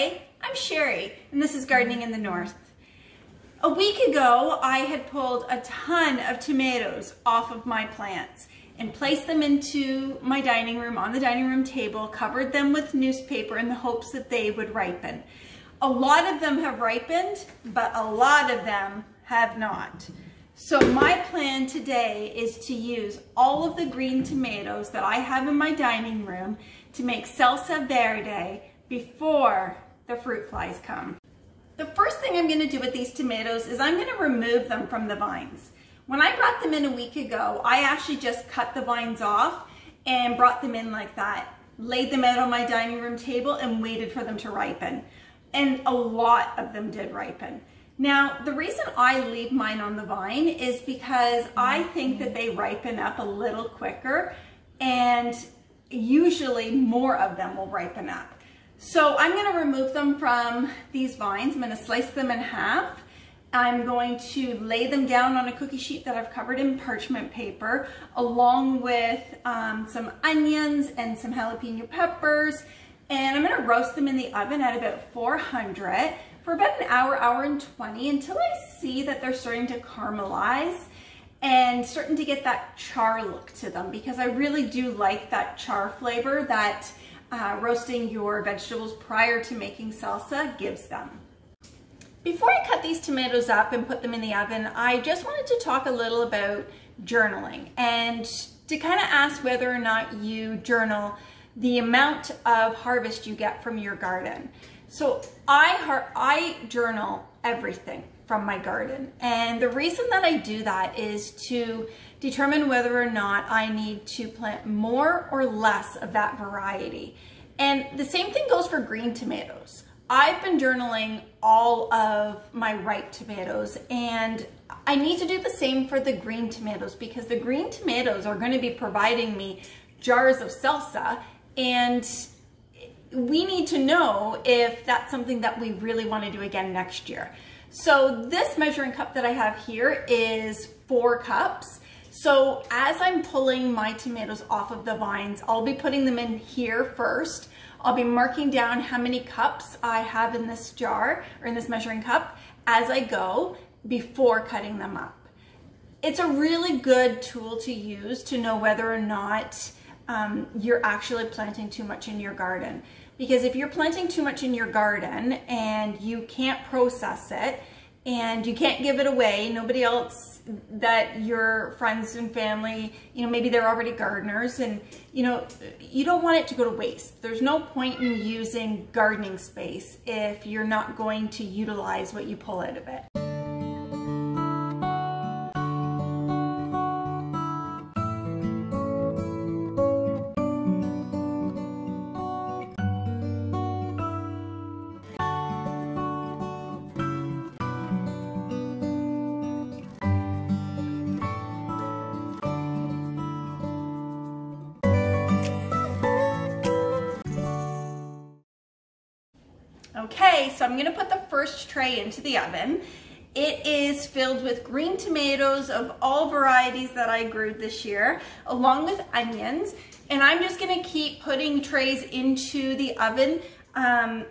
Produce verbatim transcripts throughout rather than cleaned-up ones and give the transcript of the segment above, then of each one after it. Hi, I'm Sherry, and this is Gardening in the North. A week ago, I had pulled a ton of tomatoes off of my plants and placed them into my dining room, on the dining room table, covered them with newspaper in the hopes that they would ripen. A lot of them have ripened, but a lot of them have not. So my plan today is to use all of the green tomatoes that I have in my dining room to make salsa verde before the fruit flies come. The first thing I'm going to do with these tomatoes is I'm going to remove them from the vines. When I brought them in a week ago, I actually just cut the vines off and brought them in like that, laid them out on my dining room table and waited for them to ripen. And a lot of them did ripen. Now, the reason I leave mine on the vine is because I think that they ripen up a little quicker, and usually more of them will ripen up. So I'm going to remove them from these vines. I'm going to slice them in half. I'm going to lay them down on a cookie sheet that I've covered in parchment paper, along with um, some onions and some jalapeno peppers. And I'm going to roast them in the oven at about four hundred for about an hour, hour and twenty, until I see that they're starting to caramelize and starting to get that char look to them, because I really do like that char flavor that Uh, roasting your vegetables prior to making salsa gives them. Before I cut these tomatoes up and put them in the oven, I just wanted to talk a little about journaling, and to kind of ask whether or not you journal the amount of harvest you get from your garden. So I, har I journal everything from my garden, and the reason that I do that is to determine whether or not I need to plant more or less of that variety. And the same thing goes for green tomatoes. I've been journaling all of my ripe tomatoes, and I need to do the same for the green tomatoes, because the green tomatoes are going to be providing me jars of salsa, and we need to know if that's something that we really want to do again next year. So this measuring cup that I have here is four cups. So as I'm pulling my tomatoes off of the vines, I'll be putting them in here first. I'll be marking down how many cups I have in this jar, or in this measuring cup, as I go before cutting them up. It's a really good tool to use to know whether or not um, you're actually planting too much in your garden. Because if you're planting too much in your garden and you can't process it, and you can't give it away, nobody else that your friends and family, you know, maybe they're already gardeners, and you know, you don't want it to go to waste. There's no point in using gardening space if you're not going to utilize what you pull out of it. Okay, so I'm going to put the first tray into the oven. It is filled with green tomatoes of all varieties that I grew this year, along with onions. And I'm just going to keep putting trays into the oven, um,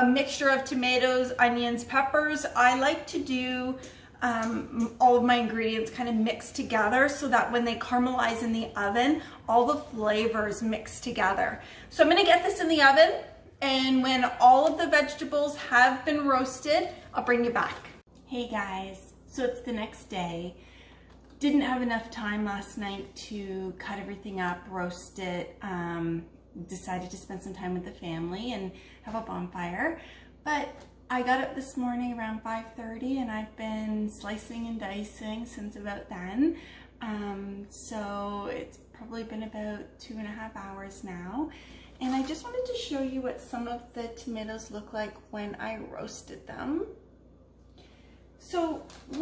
a mixture of tomatoes, onions, peppers. I like to do um, all of my ingredients kind of mixed together so that when they caramelize in the oven, all the flavors mix together. So I'm going to get this in the oven. And when all of the vegetables have been roasted, I'll bring you back. Hey guys, so it's the next day. Didn't have enough time last night to cut everything up, roast it. Um, decided to spend some time with the family and have a bonfire. But I got up this morning around five thirty, and I've been slicing and dicing since about then. Um, so it's probably been about two and a half hours now. And I just wanted to show you what some of the tomatoes look like when I roasted them. So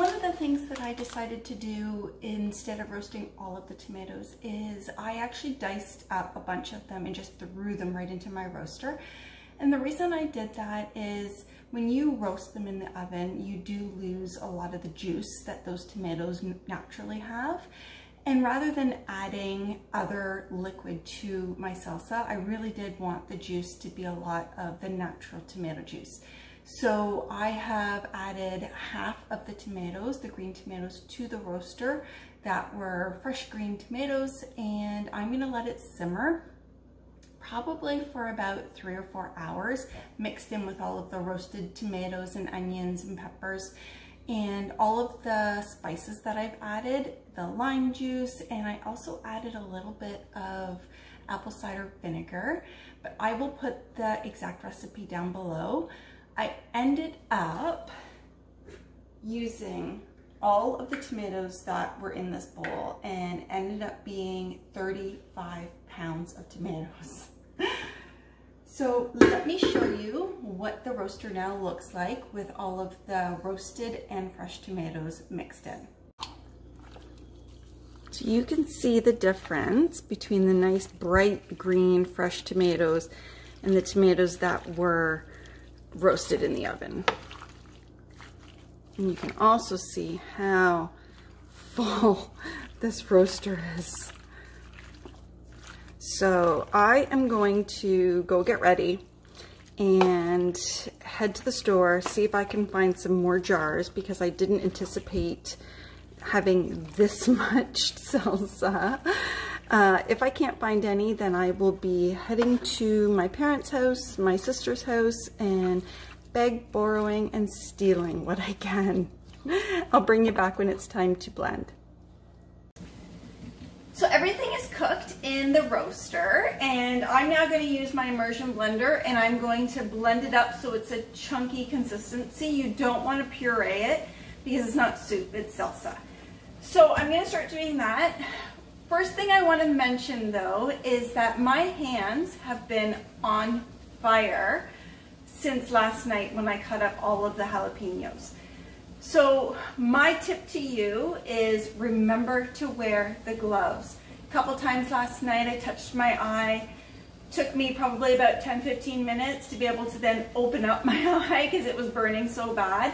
one of the things that I decided to do instead of roasting all of the tomatoes is I actually diced up a bunch of them and just threw them right into my roaster. And the reason I did that is when you roast them in the oven, you do lose a lot of the juice that those tomatoes naturally have. And rather than adding other liquid to my salsa, I really did want the juice to be a lot of the natural tomato juice. So I have added half of the tomatoes, the green tomatoes, to the roaster that were fresh green tomatoes, and I'm gonna let it simmer probably for about three or four hours, mixed in with all of the roasted tomatoes and onions and peppers and all of the spices that I've added, the lime juice, and I also added a little bit of apple cider vinegar, but I will put the exact recipe down below. I ended up using all of the tomatoes that were in this bowl and ended up being thirty-five pounds of tomatoes. So let me show you what the roaster now looks like with all of the roasted and fresh tomatoes mixed in. So you can see the difference between the nice bright green fresh tomatoes and the tomatoes that were roasted in the oven. And you can also see how full this roaster is. So I am going to go get ready and head to the store, see if I can find some more jars, because I didn't anticipate having this much salsa. Uh, if I can't find any, then I will be heading to my parents' house, my sister's house, and beg, borrowing, and stealing what I can. I'll bring you back when it's time to blend. So everything is cooked in the roaster, and I'm now going to use my immersion blender, and I'm going to blend it up so it's a chunky consistency. You don't want to puree it because it's not soup, it's salsa. So I'm going to start doing that. First thing I want to mention though is that my hands have been on fire since last night when I cut up all of the jalapenos. So my tip to you is remember to wear the gloves. A couple times last night I touched my eye. Took me probably about ten fifteen minutes to be able to then open up my eye because it was burning so bad.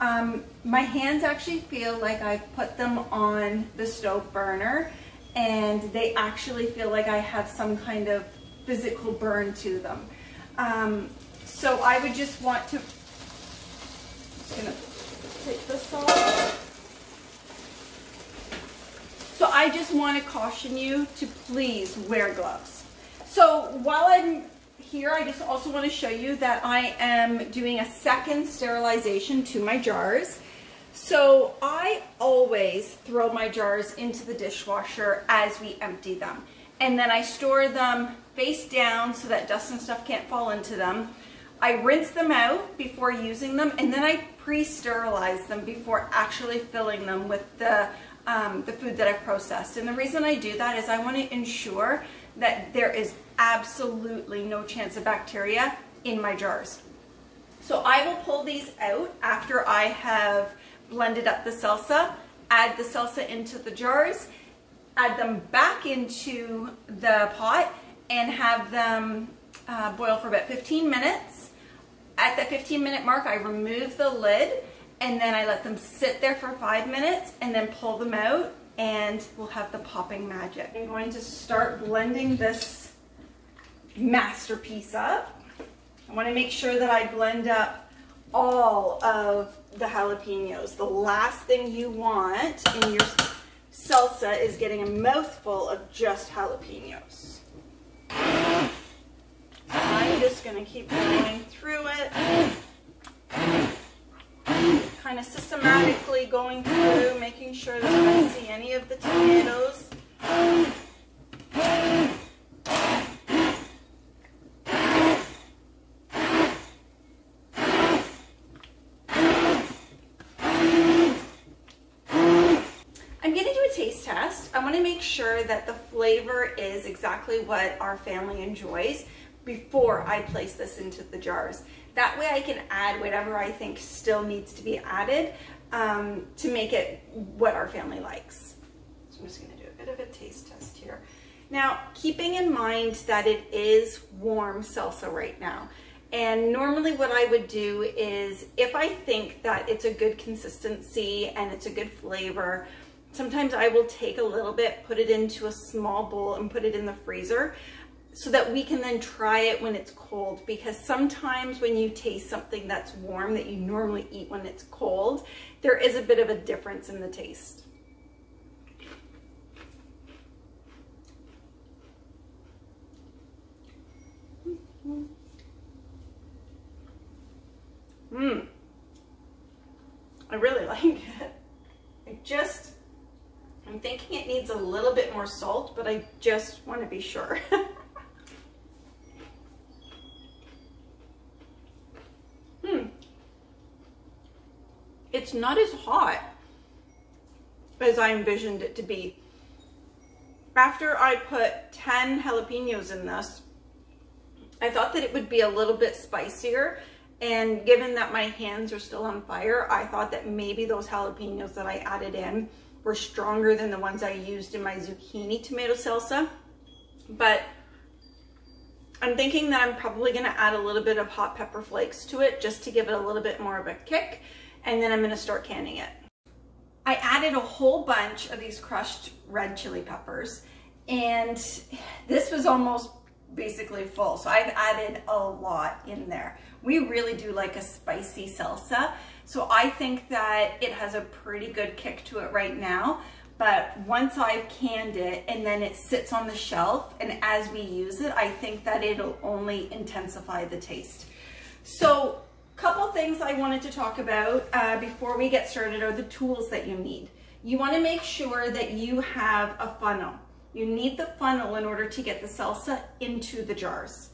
Um, my hands actually feel like I've put them on the stove burner, and they actually feel like I have some kind of physical burn to them. Um, so I would just want to, I'm just gonna take this off. So I just want to caution you to please wear gloves. So while I'm here, I just also want to show you that I am doing a second sterilization to my jars. So I always throw my jars into the dishwasher as we empty them, and then I store them face down so that dust and stuff can't fall into them. I rinse them out before using them, and then I pre-sterilize them before actually filling them with the, um, the food that I've processed. And the reason I do that is I want to ensure that there is absolutely no chance of bacteria in my jars. So I will pull these out after I have blended up the salsa, add the salsa into the jars, add them back into the pot, and have them uh, boil for about fifteen minutes. At the fifteen minute mark, I remove the lid, and then I let them sit there for five minutes and then pull them out, and we'll have the popping magic. I'm going to start blending this masterpiece up. I want to make sure that I blend up all of the jalapenos. The last thing you want in your salsa is getting a mouthful of just jalapenos. I'm just going to keep going through it, kind of systematically going through, making sure that I don't see any of the tomatoes. Sure that the flavor is exactly what our family enjoys before I place this into the jars. That way I can add whatever I think still needs to be added um, to make it what our family likes. So I'm just going to do a bit of a taste test here. Now, keeping in mind that it is warm salsa right now, and normally what I would do is if I think that it's a good consistency and it's a good flavor, sometimes I will take a little bit, put it into a small bowl and put it in the freezer so that we can then try it when it's cold, because sometimes when you taste something that's warm that you normally eat when it's cold, there is a bit of a difference in the taste. Mmm, I really like it. I just, I'm thinking it needs a little bit more salt, but I just want to be sure. Hmm. It's not as hot as I envisioned it to be. After I put ten jalapenos in this, I thought that it would be a little bit spicier, and given that my hands are still on fire, I thought that maybe those jalapenos that I added in were stronger than the ones I used in my zucchini tomato salsa. But I'm thinking that I'm probably gonna add a little bit of hot pepper flakes to it just to give it a little bit more of a kick, and then I'm gonna start canning it. I added a whole bunch of these crushed red chili peppers, and this was almost basically full, so I've added a lot in there. We really do like a spicy salsa, so I think that it has a pretty good kick to it right now, but once I've canned it and then it sits on the shelf and as we use it, I think that it'll only intensify the taste. So a couple things I wanted to talk about uh, before we get started are the tools that you need. You want to make sure that you have a funnel. You need the funnel in order to get the salsa into the jars.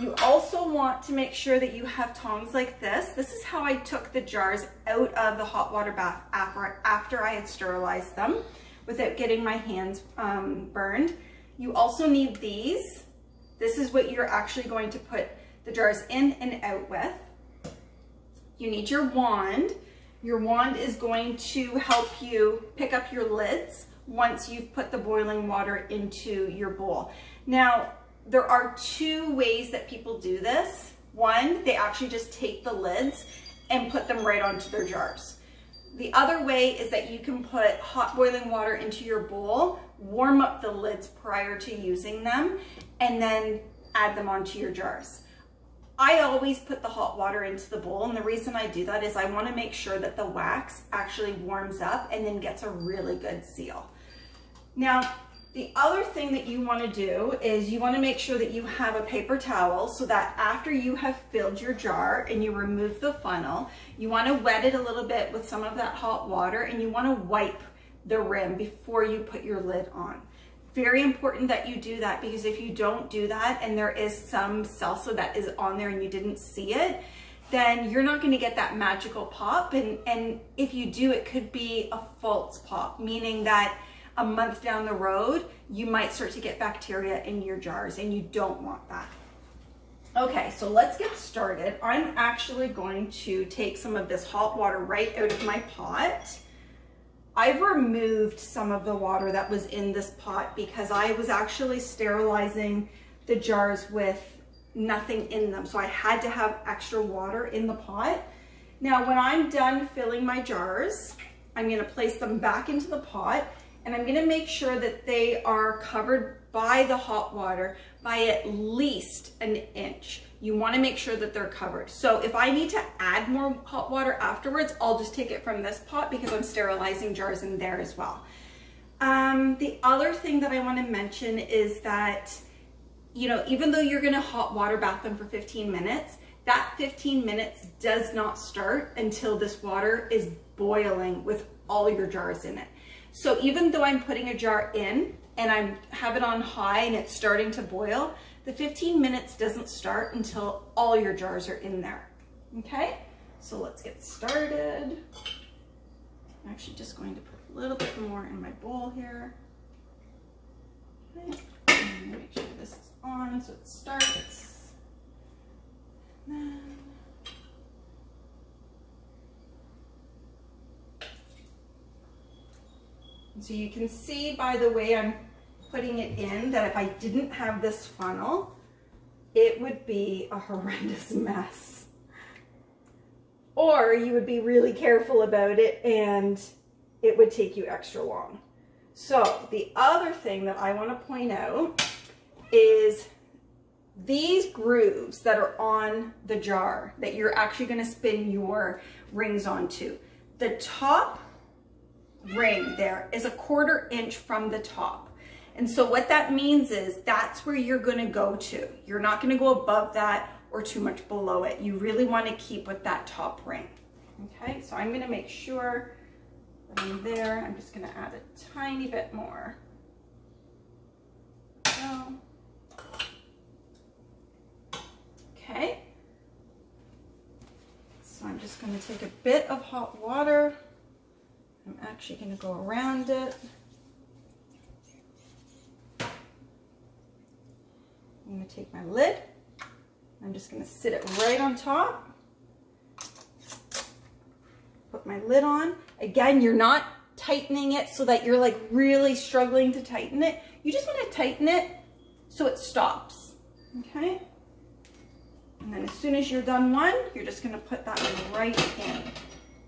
You also want to make sure that you have tongs like this. This is how I took the jars out of the hot water bath after, after I had sterilized them without getting my hands um, burned. You also need these. This is what you're actually going to put the jars in and out with. You need your wand. Your wand is going to help you pick up your lids once you've put the boiling water into your bowl. Now, there are two ways that people do this. One, they actually just take the lids and put them right onto their jars. The other way is that you can put hot boiling water into your bowl, warm up the lids prior to using them, and then add them onto your jars. I always put the hot water into the bowl, and the reason I do that is I want to make sure that the wax actually warms up and then gets a really good seal. Now, the other thing that you want to do is you want to make sure that you have a paper towel so that after you have filled your jar and you remove the funnel, you want to wet it a little bit with some of that hot water, and you want to wipe the rim before you put your lid on. Very important that you do that, because if you don't do that and there is some salsa that is on there and you didn't see it, then you're not going to get that magical pop, and, and if you do, it could be a false pop, meaning that a month down the road, you might start to get bacteria in your jars, and you don't want that. Okay, so let's get started. I'm actually going to take some of this hot water right out of my pot. I've removed some of the water that was in this pot because I was actually sterilizing the jars with nothing in them. So I had to have extra water in the pot. Now, when I'm done filling my jars, I'm gonna place them back into the pot, and I'm gonna make sure that they are covered by the hot water by at least an inch. You wanna make sure that they're covered. So if I need to add more hot water afterwards, I'll just take it from this pot because I'm sterilizing jars in there as well. Um, the other thing that I wanna mention is that, you know, even though you're gonna hot water bath them for fifteen minutes, that fifteen minutes does not start until this water is boiling with all your jars in it. So even though I'm putting a jar in and I have it on high and it's starting to boil, the fifteen minutes doesn't start until all your jars are in there. Okay, so let's get started. I'm actually just going to put a little bit more in my bowl here. Okay. And make sure this is on so it starts. And then so you can see by the way I'm putting it in that if I didn't have this funnel, it would be a horrendous mess. Or you would be really careful about it and it would take you extra long. So the other thing that I want to point out is these grooves that are on the jar that you're actually going to spin your rings onto. The top ring there is a quarter inch from the top. And so what that means is that's where you're going to go to. You're not going to go above that or too much below it. You really want to keep with that top ring. Okay, so I'm going to make sure that I'm there. I'm just going to add a tiny bit more. So, okay, so I'm just going to take a bit of hot water. I'm actually going to go around it. I'm going to take my lid. I'm just going to sit it right on top. Put my lid on. Again, you're not tightening it so that you're like really struggling to tighten it. You just want to tighten it so it stops. Okay? And then as soon as you're done one, you're just going to put that one right in.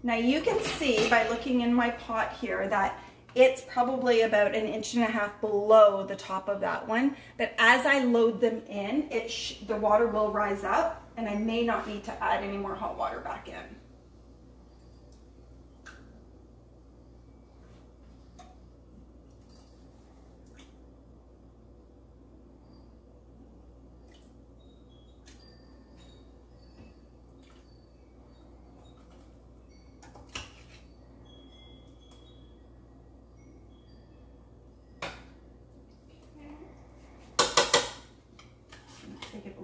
Now you can see by looking in my pot here that it's probably about an inch and a half below the top of that one. But as I load them in, it sh the water will rise up and I may not need to add any more hot water back in.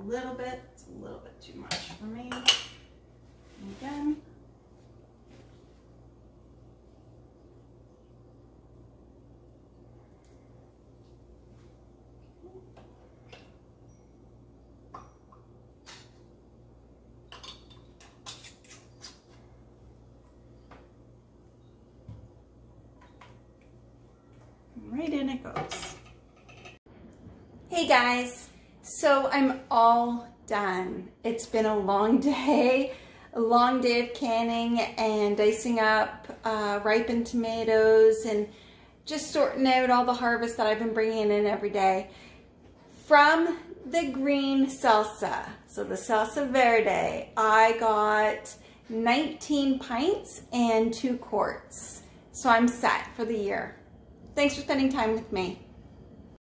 Little bit, it's a little bit too much for me. And again, and right in it goes. Hey guys. So I'm all done. It's been a long day, a long day of canning and dicing up uh, ripened tomatoes and just sorting out all the harvest that I've been bringing in every day. From the green salsa, so the salsa verde, I got nineteen pints and two quarts. So I'm set for the year. Thanks for spending time with me.